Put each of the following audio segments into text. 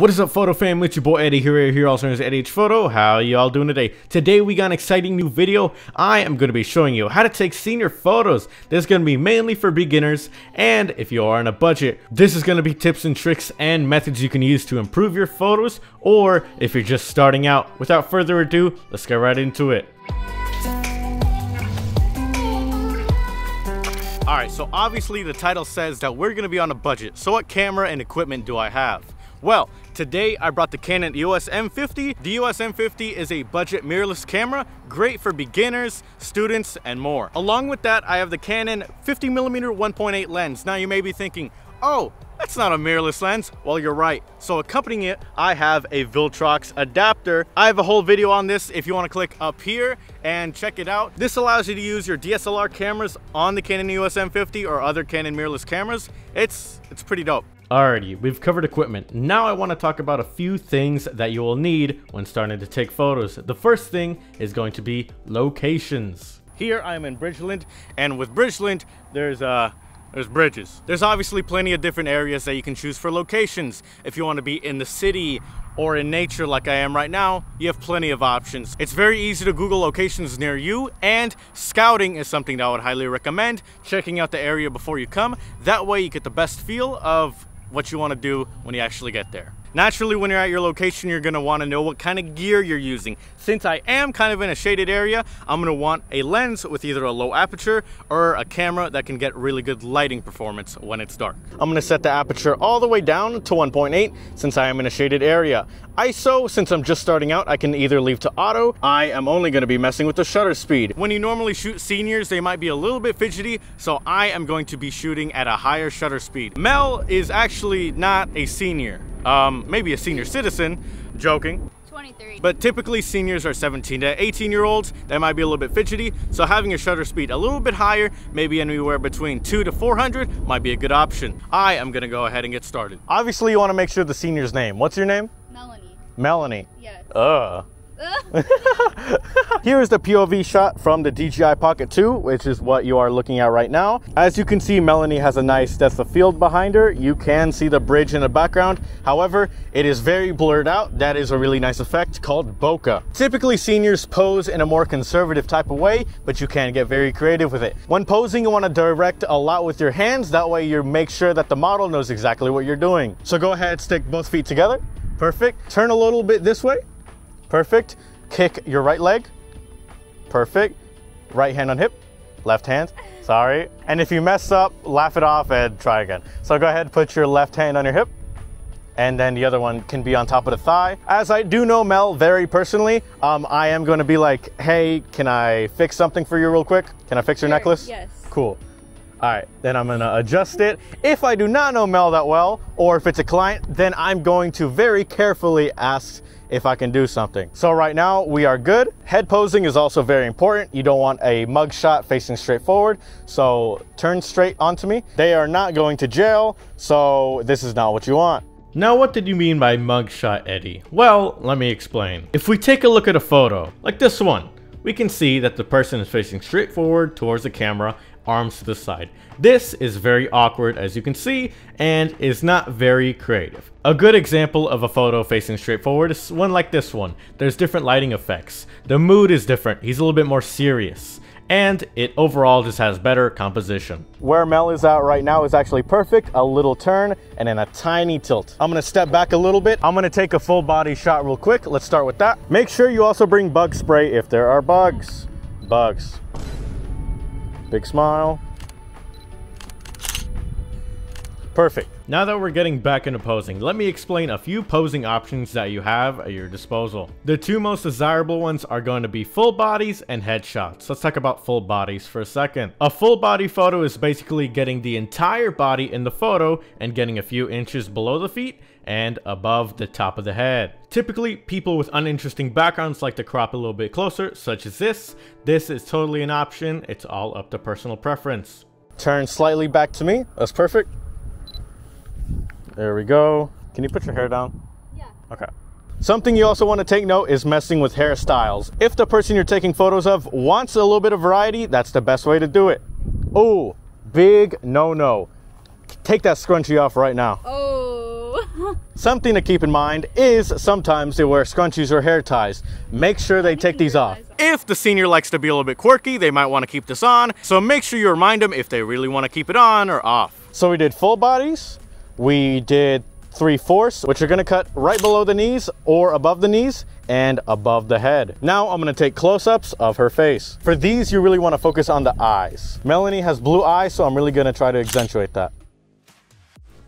What is up, photo family? It's your boy Eddie here also known as Eddie H Photo. How y'all doing today? Today we got an exciting new video. I am going to be showing you how to take senior photos. This is going to be mainly for beginners, and if you are on a budget, this is going to be tips and tricks and methods you can use to improve your photos, or if you're just starting out. Without further ado, let's get right into it. Alright, so obviously the title says that we're going to be on a budget. So what camera and equipment do I have? Well, today I brought the Canon EOS M50. The EOS M50 is a budget mirrorless camera, great for beginners, students, and more. Along with that, I have the Canon 50 millimeter 1.8 lens. Now you may be thinking, oh, that's not a mirrorless lens. Well, you're right. So accompanying it, I have a Viltrox adapter. I have a whole video on this if you want to click up here and check it out. This allows you to use your DSLR cameras on the Canon EOS M50 or other Canon mirrorless cameras. It's pretty dope. Alrighty, we've covered equipment. Now I want to talk about a few things that you will need when starting to take photos. The first thing is going to be locations. Here I am in Bridgeland, and with Bridgeland, there's bridges. There's obviously plenty of different areas that you can choose for locations. If you want to be in the city or in nature like I am right now, you have plenty of options. It's very easy to Google locations near you, and scouting is something that I would highly recommend, checking out the area before you come. That way you get the best feel of what you want to do when you actually get there. Naturally, when you're at your location, you're going to want to know what kind of gear you're using. Since I am kind of in a shaded area, I'm going to want a lens with either a low aperture or a camera that can get really good lighting performance when it's dark. I'm going to set the aperture all the way down to 1.8 since I am in a shaded area. ISO, since I'm just starting out, I can either leave to auto. I am only going to be messing with the shutter speed. When you normally shoot seniors, they might be a little bit fidgety, so I am going to be shooting at a higher shutter speed. Mel is actually not a senior. Maybe a senior citizen, joking. 23. But typically seniors are 17 to 18 year olds. They might be a little bit fidgety, so having your shutter speed a little bit higher, maybe anywhere between 200 to 400, might be a good option. I am gonna go ahead and get started. Obviously you want to make sure the senior's name. What's your name? Melanie. Melanie. Yes. Here is the POV shot from the DJI Pocket 2, which is what you are looking at right now. As you can see, Melanie has a nice depth of field behind her. You can see the bridge in the background. However, it is very blurred out. That is a really nice effect called bokeh. Typically, seniors pose in a more conservative type of way, but you can get very creative with it. When posing, you want to direct a lot with your hands. That way, you make sure that the model knows exactly what you're doing. So go ahead, stick both feet together. Perfect. Turn a little bit this way. Perfect. Kick your right leg. Perfect. Right hand on hip. Left hand. Sorry. And if you mess up, laugh it off and try again. So go ahead, put your left hand on your hip. And then the other one can be on top of the thigh. As I do know Mel very personally, I am going to be like, hey, can I fix something for you real quick? Can I fix your necklace? Yes. Cool. All right, then I'm gonna adjust it. If I do not know Mel that well, or if it's a client, then I'm going to very carefully ask if I can do something. So right now we are good. Head posing is also very important. You don't want a mug shot facing straight forward, so turn straight onto me. They are not going to jail, so this is not what you want. Now, what did you mean by mug shot, Eddie? Well, let me explain. If we take a look at a photo, like this one, we can see that the person is facing straight forward towards the camera, arms to the side. This is very awkward, as you can see, and is not very creative. A good example of a photo facing straight forward is one like this one. There's different lighting effects. The mood is different. He's a little bit more serious. And it overall just has better composition. Where Mel is at right now is actually perfect. A little turn and then a tiny tilt. I'm gonna step back a little bit. I'm gonna take a full body shot real quick. Let's start with that. Make sure you also bring bug spray if there are bugs. Bugs. Big smile. Perfect. Now that we're getting back into posing, let me explain a few posing options that you have at your disposal. The two most desirable ones are going to be full bodies and headshots. Let's talk about full bodies for a second. A full body photo is basically getting the entire body in the photo and getting a few inches below the feet and above the top of the head. Typically, people with uninteresting backgrounds like to crop a little bit closer, such as this. This is totally an option. It's all up to personal preference. Turn slightly back to me. That's perfect. There we go. Can you put your hair down? Yeah. Okay. Something you also want to take note is messing with hairstyles. If the person you're taking photos of wants a little bit of variety, that's the best way to do it. Oh, big no-no. Take that scrunchie off right now. Oh. Something to keep in mind is sometimes they wear scrunchies or hair ties. Make sure they take these off. If the senior likes to be a little bit quirky, they might want to keep this on. So make sure you remind them if they really want to keep it on or off. So we did full bodies. We did 3/4, which are going to cut right below the knees or above the knees and above the head. Now I'm going to take close-ups of her face. For these, you really want to focus on the eyes. Melanie has blue eyes, so I'm really going to try to accentuate that.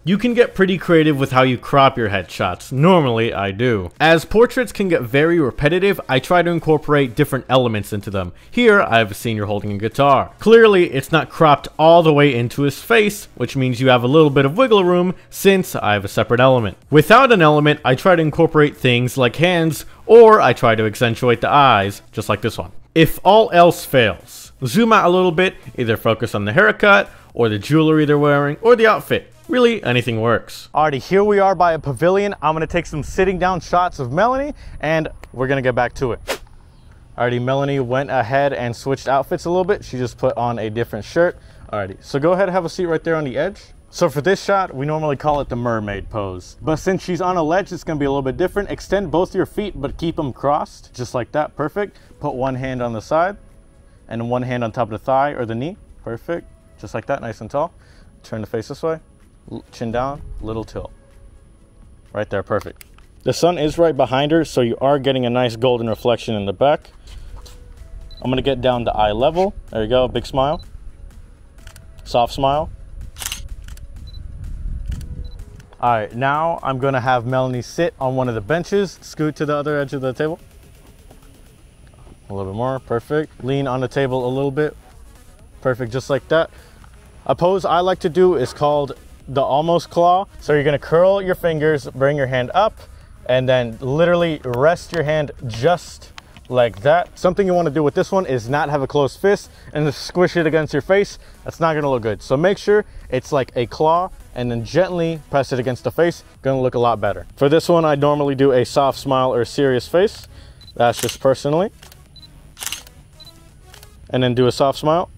You can get pretty creative with how you crop your headshots. Normally, I do. As portraits can get very repetitive, I try to incorporate different elements into them. Here, I have a senior holding a guitar. Clearly, it's not cropped all the way into his face, which means you have a little bit of wiggle room since I have a separate element. Without an element, I try to incorporate things like hands, or I try to accentuate the eyes, just like this one. If all else fails, zoom out a little bit, either focus on the haircut, or the jewelry they're wearing, or the outfit. Really, anything works. Alrighty, here we are by a pavilion. I'm gonna take some sitting down shots of Melanie and we're gonna get back to it. Alrighty, Melanie went ahead and switched outfits a little bit. She just put on a different shirt. Alrighty, so go ahead and have a seat right there on the edge. So for this shot, we normally call it the mermaid pose. But since she's on a ledge, it's gonna be a little bit different. Extend both your feet, but keep them crossed, just like that, perfect. Put one hand on the side and one hand on top of the thigh or the knee, perfect. Just like that, nice and tall. Turn the face this way. Chin down, little tilt. Right there, perfect. The sun is right behind her, so you are getting a nice golden reflection in the back. I'm gonna get down to eye level. There you go, big smile. Soft smile. All right, now I'm gonna have Melanie sit on one of the benches, scoot to the other edge of the table. A little bit more, perfect. Lean on the table a little bit. Perfect, just like that. A pose I like to do is called the almost claw. So you're gonna curl your fingers, bring your hand up, and then literally rest your hand just like that. Something you wanna do with this one is not have a closed fist and just squish it against your face. That's not gonna look good. So make sure it's like a claw and then gently press it against the face. Gonna look a lot better. For this one, I normally do a soft smile or a serious face. That's just personally. And then do a soft smile.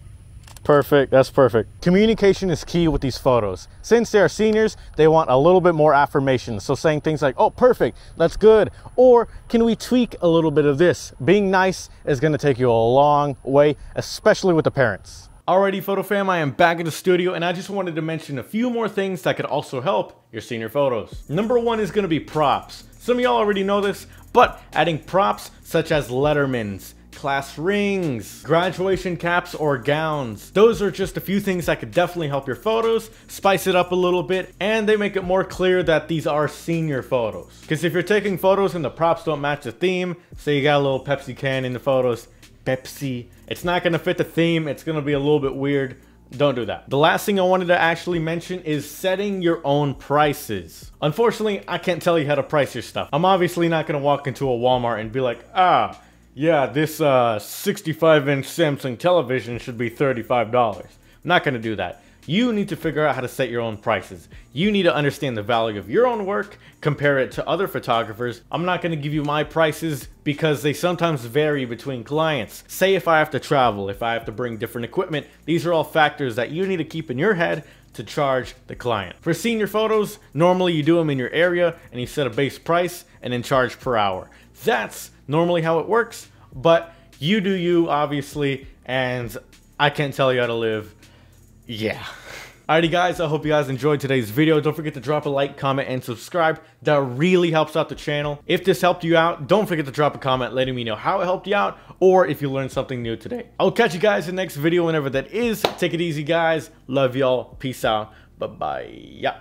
Perfect, that's perfect. Communication is key with these photos. Since they are seniors, they want a little bit more affirmation. So saying things like, oh, perfect, that's good. Or can we tweak a little bit of this? Being nice is gonna take you a long way, especially with the parents. Alrighty, photo fam, I am back in the studio and I just wanted to mention a few more things that could also help your senior photos. Number one is gonna be props. Some of y'all already know this, but adding props such as lettermans, class rings, graduation caps or gowns. Those are just a few things that could definitely help your photos, spice it up a little bit, and they make it more clear that these are senior photos. Because if you're taking photos and the props don't match the theme, say you got a little Pepsi can in the photos, Pepsi, it's not gonna fit the theme, it's gonna be a little bit weird. Don't do that. The last thing I wanted to actually mention is setting your own prices. Unfortunately, I can't tell you how to price your stuff. I'm obviously not gonna walk into a Walmart and be like, ah, yeah, this 65-inch Samsung television should be $35. I'm not gonna do that. You need to figure out how to set your own prices. You need to understand the value of your own work, compare it to other photographers. I'm not gonna give you my prices because they sometimes vary between clients. Say if I have to travel, if I have to bring different equipment, these are all factors that you need to keep in your head to charge the client. For senior photos, normally you do them in your area and you set a base price and then charge per hour. That's normally how it works, but you do you obviously, and I can't tell you how to live. Yeah. Alrighty guys, I hope you guys enjoyed today's video. Don't forget to drop a like, comment, and subscribe. That really helps out the channel. If this helped you out, don't forget to drop a comment letting me know how it helped you out or if you learned something new today. I'll catch you guys in the next video whenever that is. Take it easy guys. Love y'all. Peace out. Bye-bye. Yeah.